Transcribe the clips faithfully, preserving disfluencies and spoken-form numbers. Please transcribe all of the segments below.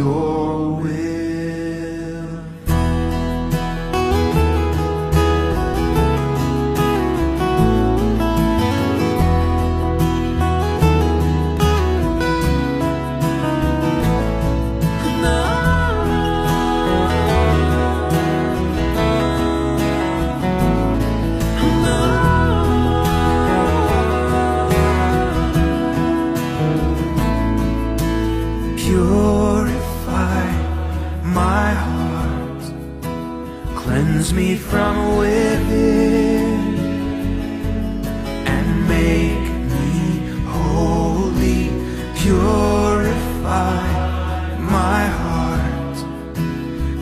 your will. And I, and I, pure. My heart, cleanse me from within, and make me holy. Purify my heart,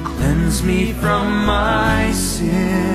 cleanse me from my sin.